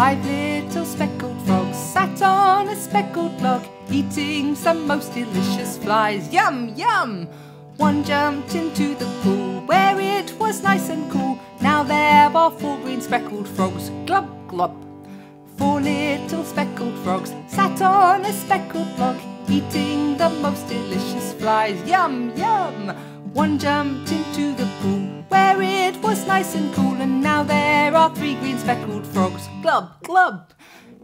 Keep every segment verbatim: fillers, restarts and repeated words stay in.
Five little speckled frogs sat on a speckled log, eating some most delicious flies. Yum, yum! One jumped into the pool where it was nice and cool. Now there are four green speckled frogs. Glub, glub. Four little speckled frogs sat on a speckled log, eating the most delicious flies. Yum, yum! One jumped into the pool where it was nice and cool. And now there are three green speckled frogs. Glub, glub.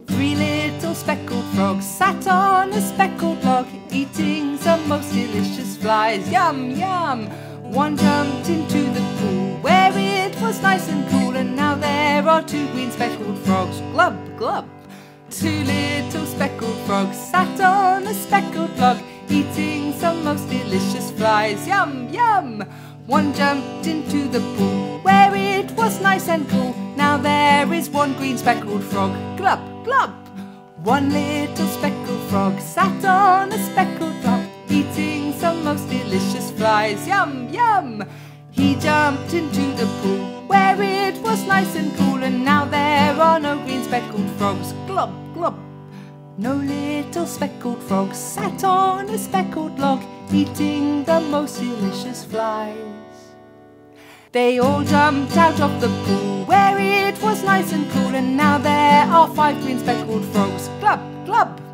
Three little speckled frogs sat on a speckled log, eating some most delicious flies. Yum, yum! One jumped into the pool where it was nice and cool. And now there are two green speckled frogs. Glub, glub! Two little speckled frogs sat on a speckled log, eating some most delicious flies. Yum, yum! One jumped into the pool where it was nice and cool. Now there is one green speckled frog. Glub, glub! One little speckled frog sat on a speckled log, eating some most delicious flies. Yum, yum! He jumped into the pool where it was nice and cool. And now there are no green speckled frogs. Glub, glub! No little speckled frog sat on a speckled log, eating the most delicious flies. They all jumped out of the pool where it was nice and cool. And now there are five green speckled frogs. Glub, glub!